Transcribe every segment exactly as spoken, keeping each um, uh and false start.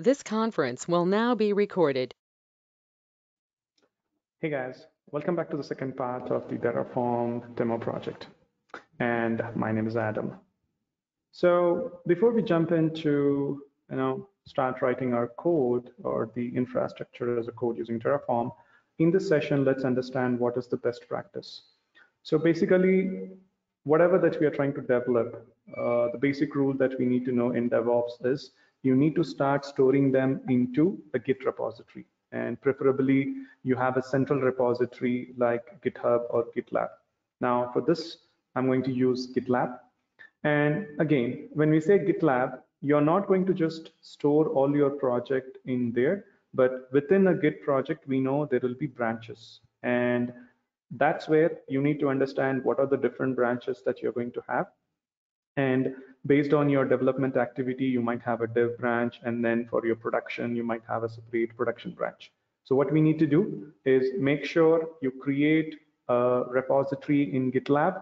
This conference will now be recorded. Hey guys, welcome back to the second part of the Terraform demo project. And my name is Adam. So before we jump into, you know, start writing our code or the infrastructure as a code using Terraform, in this session, let's understand what is the best practice. So basically, whatever that we are trying to develop, uh, the basic rule that we need to know in DevOps is you need to start storing them into a Git repository. And preferably, you have a central repository like GitHub or GitLab. Now, for this, I'm going to use GitLab. And again, when we say GitLab, you're not going to just store all your project in there, but within a Git project, we know there will be branches. And that's where you need to understand what are the different branches that you're going to have. And based on your development activity, you might have a dev branch, and then for your production, you might have a separate production branch. So what we need to do is make sure you create a repository in GitLab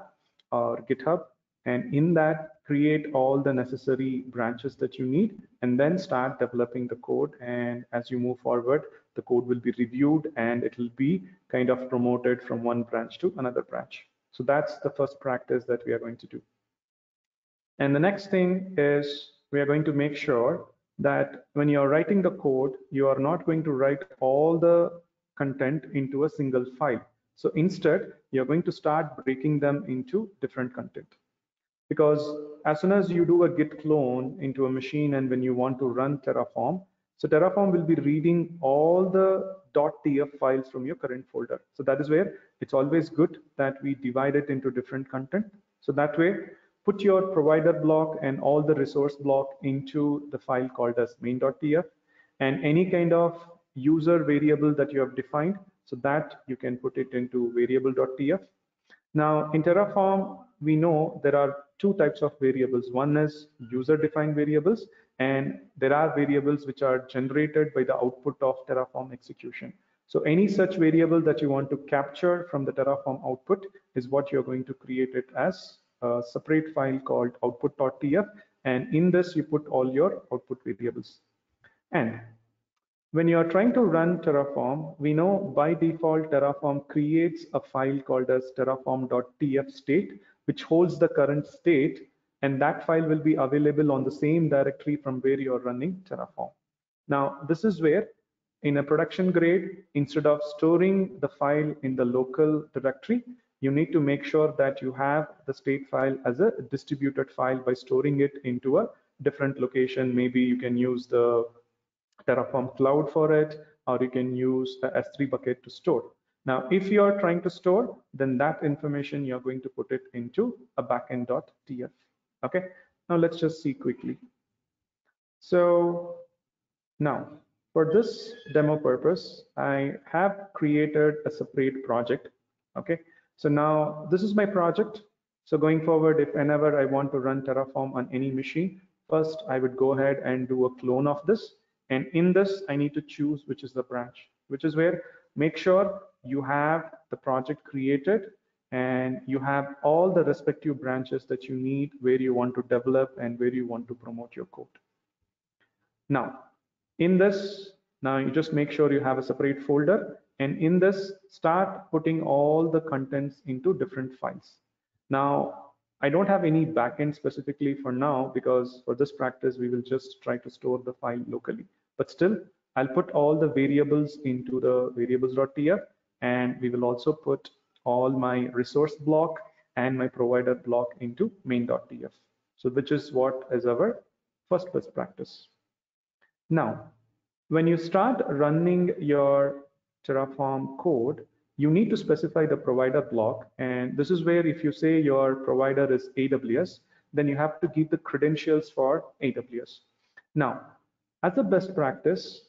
or GitHub, and in that, create all the necessary branches that you need, and then start developing the code. And as you move forward, the code will be reviewed and it will be kind of promoted from one branch to another branch. So that's the first practice that we are going to do. And the next thing is we are going to make sure that when you're writing the code, you are not going to write all the content into a single file. So instead, you're going to start breaking them into different content. Because as soon as you do a Git clone into a machine and when you want to run Terraform, so Terraform will be reading all the .tf files from your current folder. So that is where it's always good that we divide it into different content. So that way, put your provider block and all the resource block into the file called as main.tf, and any kind of user variable that you have defined, so that you can put it into variable.tf. Now in Terraform, we know there are two types of variables. One is user-defined variables, and there are variables which are generated by the output of Terraform execution. So any such variable that you want to capture from the Terraform output is what you're going to create it as a separate file called output.tf, and in this you put all your output variables. And when you are trying to run Terraform, we know by default Terraform creates a file called as terraform.tf state, which holds the current state, and that file will be available on the same directory from where you are running Terraform. Now this is where in a production grade, instead of storing the file in the local directory, you need to make sure that you have the state file as a distributed file by storing it into a different location. Maybe you can use the Terraform cloud for it, or you can use the S three bucket to store. Now, if you are trying to store, then that information you're going to put it into a backend.tf. Okay, now let's just see quickly. So now for this demo purpose, I have created a separate project. Okay. So now this is my project. So going forward, if whenever I want to run Terraform on any machine, first I would go ahead and do a clone of this. And in this, I need to choose which is the branch, which is where make sure you have the project created and you have all the respective branches that you need where you want to develop and where you want to promote your code. Now, in this, now you just make sure you have a separate folder. And in this, start putting all the contents into different files. Now, I don't have any backend specifically for now, because for this practice, we will just try to store the file locally. But still, I'll put all the variables into the variables.tf, and we will also put all my resource block and my provider block into main.tf. So which is what is our first best practice. Now, when you start running your Terraform code, you need to specify the provider block, and this is where if you say your provider is A W S, then you have to give the credentials for A W S. Now, as a best practice,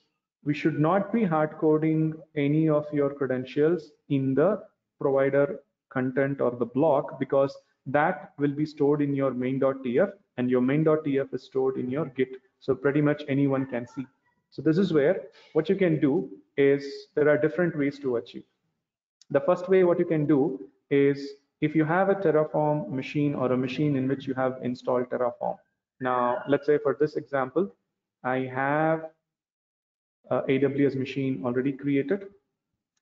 we should not be hard coding any of your credentials in the provider content or the block, because that will be stored in your main.tf, and your main.tf is stored in your Git, so pretty much anyone can see. So this is where what you can do is there are different ways to achieve. The first way what you can do is if you have a Terraform machine or a machine in which you have installed Terraform. Now, let's say for this example, I have uh, A W S machine already created.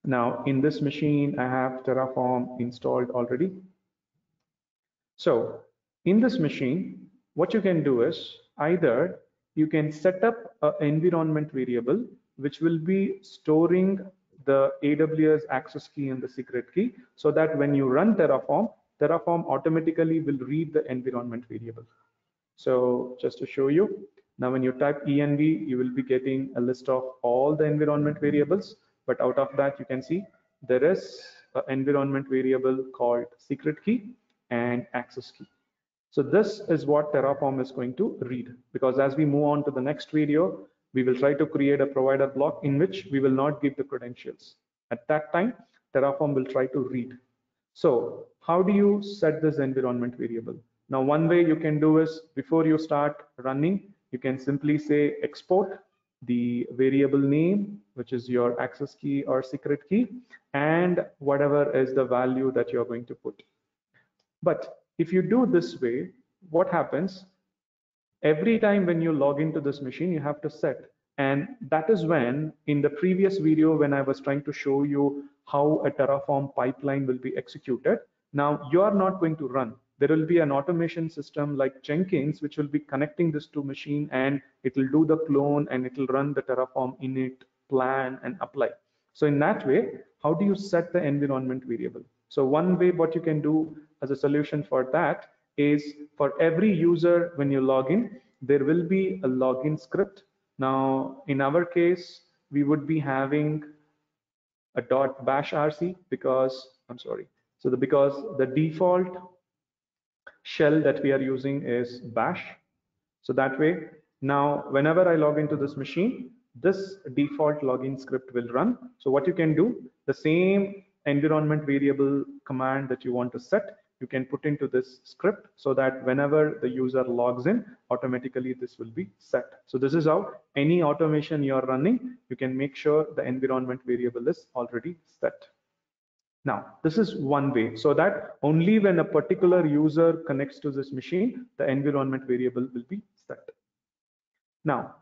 Now in this machine, I have Terraform installed already. So in this machine, what you can do is either you can set up an environment variable which will be storing the A W S access key and the secret key, so that when you run Terraform, Terraform automatically will read the environment variable. So just to show you, now when you type env, you will be getting a list of all the environment variables, but out of that you can see there is an environment variable called secret key and access key. So this is what Terraform is going to read, because as we move on to the next video, we will try to create a provider block in which we will not give the credentials. At that time, Terraform will try to read. So how do you set this environment variable? Now, one way you can do is, before you start running, you can simply say export the variable name, which is your access key or secret key, and whatever is the value that you're going to put. But if you do this way, what happens? Every time when you log into this machine, you have to set. And that is when, in the previous video, when I was trying to show you how a Terraform pipeline will be executed, now you are not going to run. There will be an automation system like Jenkins, which will be connecting this to machine, and it will do the clone and it will run the Terraform init, plan, and apply. So in that way, how do you set the environment variable? So one way what you can do as a solution for that is, for every user when you log in, there will be a login script. Now in our case, we would be having a dot bash rc because, I'm sorry, so the, because the default shell that we are using is bash. So that way, now whenever I log into this machine, this default login script will run. So what you can do, the same environment variable command that you want to set, you can put into this script so that whenever the user logs in, automatically this will be set. So this is how any automation you're running, you can make sure the environment variable is already set. Now, this is one way, so that only when a particular user connects to this machine, the environment variable will be set. Now,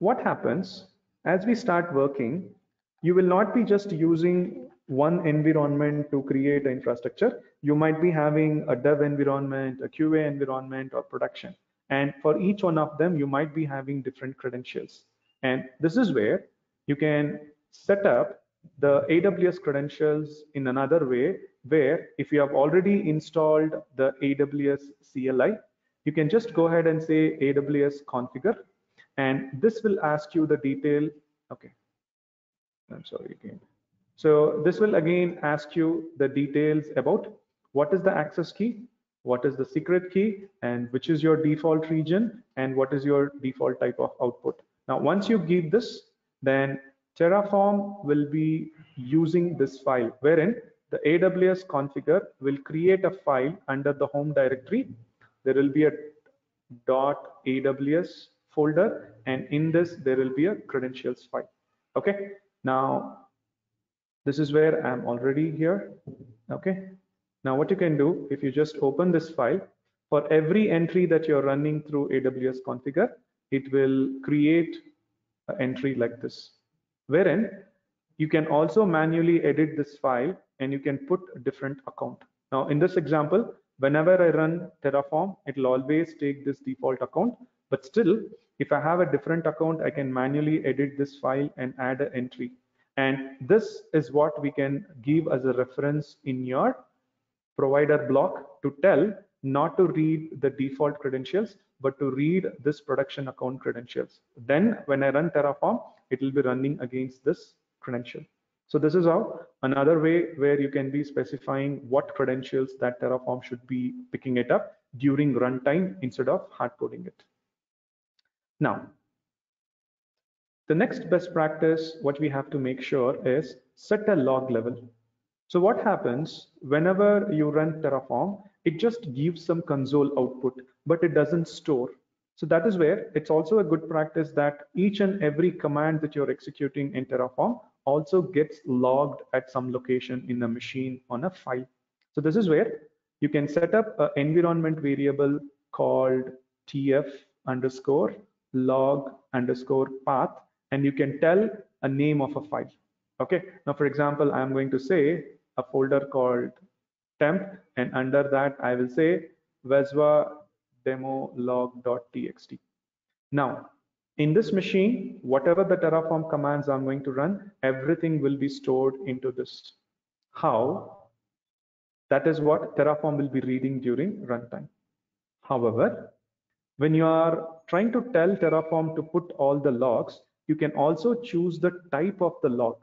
what happens as we start working, you will not be just using one environment to create the infrastructure. You might be having a dev environment, a Q A environment, or production. And for each one of them, you might be having different credentials. And this is where you can set up the A W S credentials in another way, where if you have already installed the A W S C L I, you can just go ahead and say A W S configure, and this will ask you the detail. Okay, I'm sorry again. So this will again ask you the details about what is the access key, what is the secret key, and which is your default region, and what is your default type of output. Now, once you give this, then Terraform will be using this file, wherein the A W S configure will create a file under the home directory. There will be a .aws folder, and in this, there will be a credentials file. Okay, now, this is where I'm already here. Okay. Now what you can do, if you just open this file, for every entry that you're running through A W S configure, it will create an entry like this, wherein you can also manually edit this file and you can put a different account. Now in this example, whenever I run Terraform, it'll always take this default account, but still, if I have a different account, I can manually edit this file and add an entry. And this is what we can give as a reference in your provider block to tell not to read the default credentials, but to read this production account credentials. Then when I run Terraform, it will be running against this credential. So this is how another way where you can be specifying what credentials that Terraform should be picking it up during runtime instead of hard coding it. Now, the next best practice, what we have to make sure is set a log level. So what happens whenever you run Terraform, it just gives some console output, but it doesn't store. So that is where it's also a good practice that each and every command that you're executing in Terraform also gets logged at some location in the machine on a file. So this is where you can set up an environment variable called T F underscore log underscore path, and you can tell a name of a file. Okay, now for example, I am going to say a folder called temp, and under that I will say Vesva demo log.txt. Now in this machine, whatever the Terraform commands I'm going to run, everything will be stored into this. How? That is what Terraform will be reading during runtime. However, when you are trying to tell Terraform to put all the logs, you can also choose the type of the log,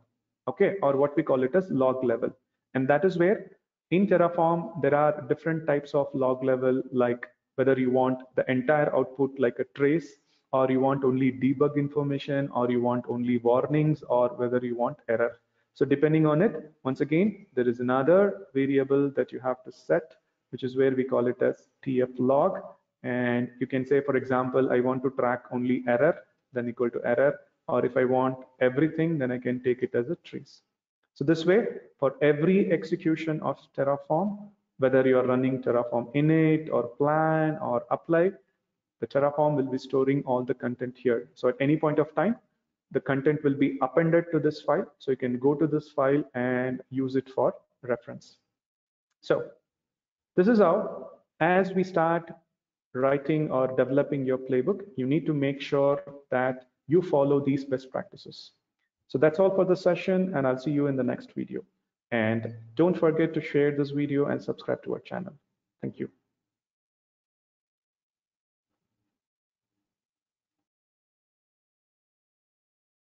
okay, or what we call it as log level. And that is where in Terraform, there are different types of log level, like whether you want the entire output like a trace, or you want only debug information, or you want only warnings, or whether you want error. So depending on it, once again, there is another variable that you have to set, which is where we call it as T F log. And you can say, for example, I want to track only error, then equal to error, or if I want everything, then I can take it as a trace. So this way, for every execution of Terraform, whether you are running Terraform init or plan or apply, the Terraform will be storing all the content here. So at any point of time, the content will be appended to this file. So you can go to this file and use it for reference. So this is how, as we start writing or developing your playbook, you need to make sure that you follow these best practices. So that's all for the session, and I'll see you in the next video. And don't forget to share this video and subscribe to our channel. Thank you.